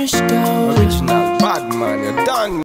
mich gaulen. Original Bad Man, you're done.